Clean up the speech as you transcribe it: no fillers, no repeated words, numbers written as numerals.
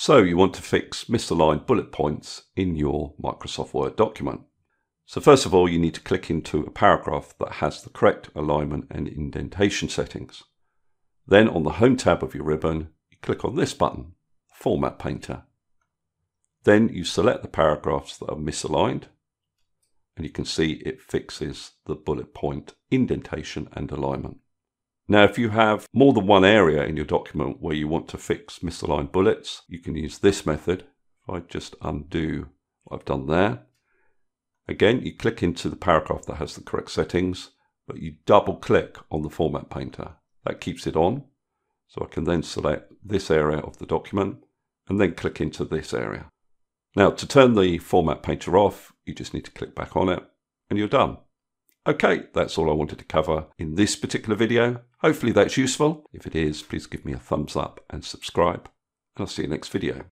So you want to fix misaligned bullet points in your Microsoft Word document. So first of all, you need to click into a paragraph that has the correct alignment and indentation settings. Then on the Home tab of your ribbon, you click on this button, Format Painter. Then you select the paragraphs that are misaligned, and you can see it fixes the bullet point indentation and alignment. Now, if you have more than one area in your document where you want to fix misaligned bullets, you can use this method. If I just undo what I've done there. Again, you click into the paragraph that has the correct settings, but you double click on the Format Painter. That keeps it on. So I can then select this area of the document and then click into this area. Now, to turn the Format Painter off, you just need to click back on it and you're done. Okay, that's all I wanted to cover in this particular video. Hopefully that's useful. If it is, please give me a thumbs up and subscribe, and I'll see you next video.